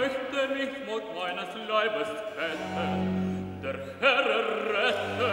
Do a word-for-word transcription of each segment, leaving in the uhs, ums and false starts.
Möchte mich mit meines Leibes kennen, der Herr errettet.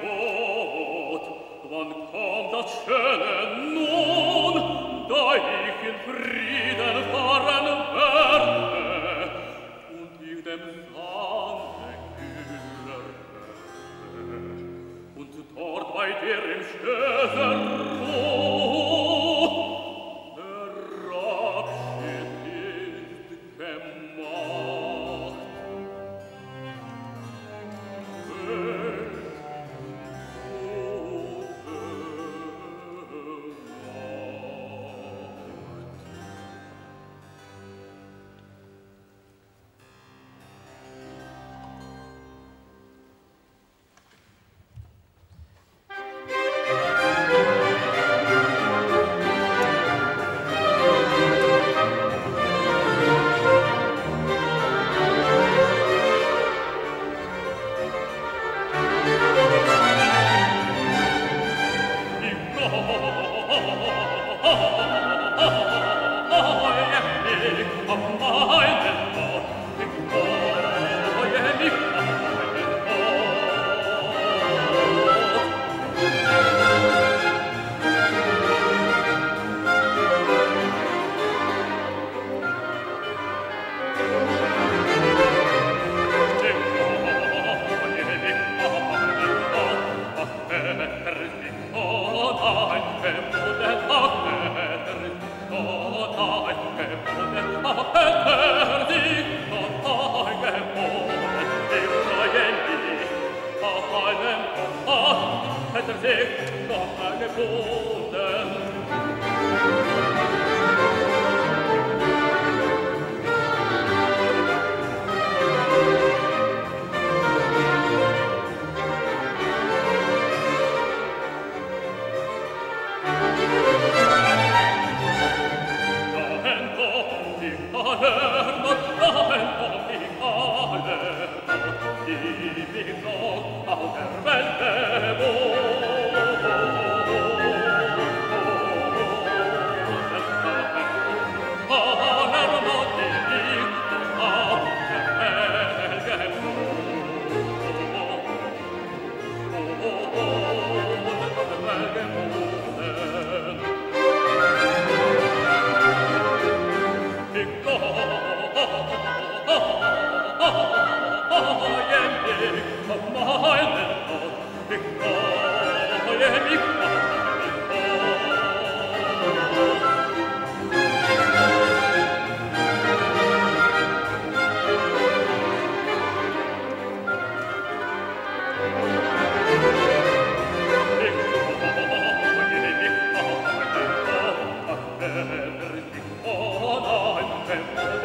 Gott, wann kommt das Schöne nun, da ich in Frieden fahren werde und in dem Sande kühler werde und dort bei dir im Stöser oh, no, I'm